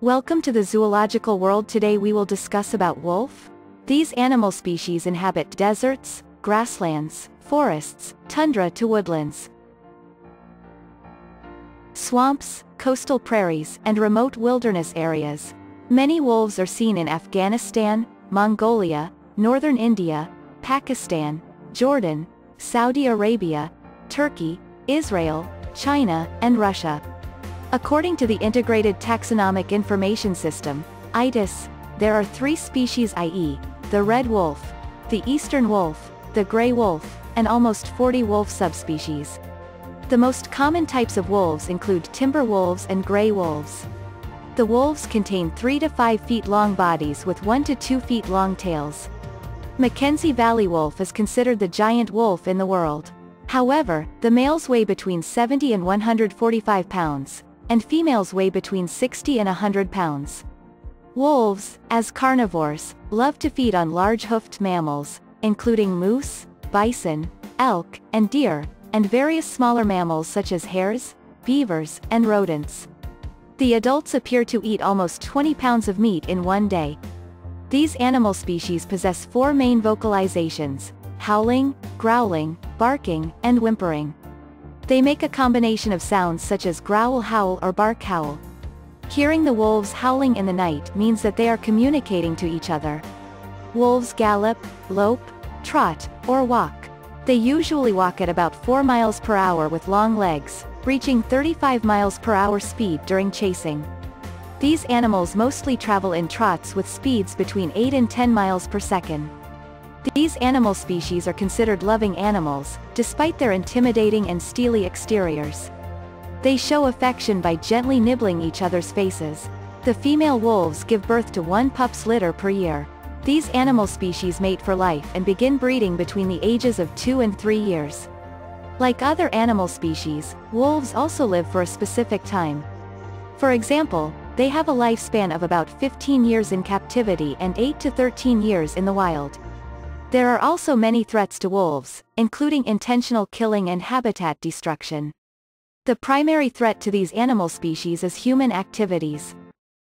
Welcome to the zoological world. Today we will discuss about wolf. These animal species inhabit deserts, grasslands, forests, tundra to woodlands, swamps, coastal prairies, and remote wilderness areas. Many wolves are seen in Afghanistan, Mongolia, northern India, Pakistan, Jordan, Saudi Arabia, Turkey, Israel, China, and Russia. According to the Integrated Taxonomic Information System, ITIS, there are three species, i.e., the red wolf, the eastern wolf, the gray wolf, and almost 40 wolf subspecies. The most common types of wolves include timber wolves and gray wolves. The wolves contain 3 to 5 feet long bodies with 1 to 2 feet long tails. Mackenzie Valley wolf is considered the giant wolf in the world. However, the males weigh between 70 and 145 pounds, and females weigh between 60 and 100 pounds. Wolves, as carnivores, love to feed on large-hoofed mammals, including moose, bison, elk, and deer, and various smaller mammals such as hares, beavers, and rodents. The adults appear to eat almost 20 pounds of meat in one day. These animal species possess 4 main vocalizations: howling, growling, barking, and whimpering. They make a combination of sounds such as growl howl or bark howl. Hearing the wolves howling in the night means that they are communicating to each other. Wolves gallop, lope, trot, or walk. They usually walk at about 4 miles per hour with long legs, reaching 35 miles per hour speed during chasing. These animals mostly travel in trots with speeds between 8 and 10 miles per second. These animal species are considered loving animals, despite their intimidating and steely exteriors. They show affection by gently nibbling each other's faces. The female wolves give birth to 1 pup's litter per year. These animal species mate for life and begin breeding between the ages of 2 and 3 years. Like other animal species, wolves also live for a specific time. For example, they have a lifespan of about 15 years in captivity and 8 to 13 years in the wild. There are also many threats to wolves, including intentional killing and habitat destruction. The primary threat to these animal species is human activities.